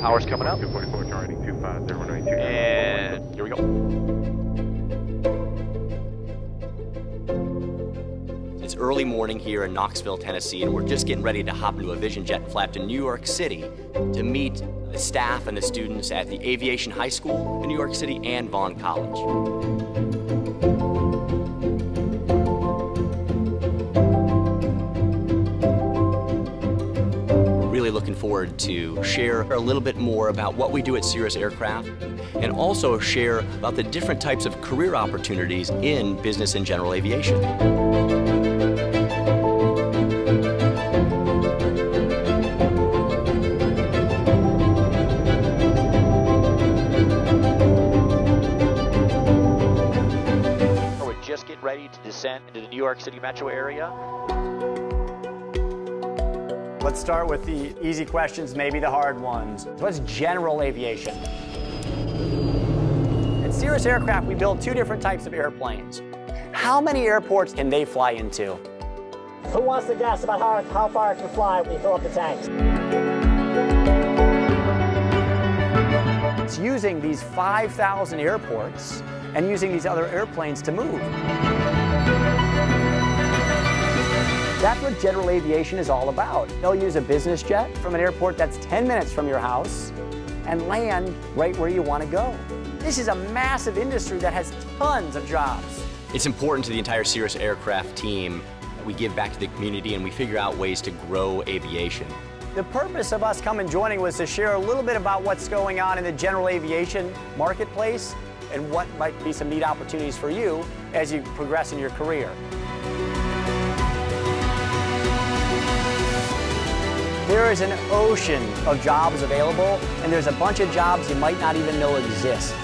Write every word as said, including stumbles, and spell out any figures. Power's coming up. two forty-four, targeting two five zero nine two. And here we go. It's early morning here in Knoxville, Tennessee, and we're just getting ready to hop into a Vision Jet and fly up to New York City to meet the staff and the students at the Aviation High School in New York City and Vaughn College. Looking forward to share a little bit more about what we do at Cirrus Aircraft and also share about the different types of career opportunities in business and general aviation. We're just getting ready to descend into the New York City metro area. Let's start with the easy questions, maybe the hard ones. What's general aviation? At Cirrus Aircraft, we build two different types of airplanes. How many airports can they fly into? Who wants to guess about how, how far it can fly when you fill up the tanks? It's using these five thousand airports and using these other airplanes to move. That's what general aviation is all about. They'll use a business jet from an airport that's ten minutes from your house and land right where you want to go. This is a massive industry that has tons of jobs. It's important to the entire Cirrus Aircraft team that we give back to the community and we figure out ways to grow aviation. The purpose of us coming joining was to share a little bit about what's going on in the general aviation marketplace and what might be some neat opportunities for you as you progress in your career. There is an ocean of jobs available, and there's a bunch of jobs you might not even know exist.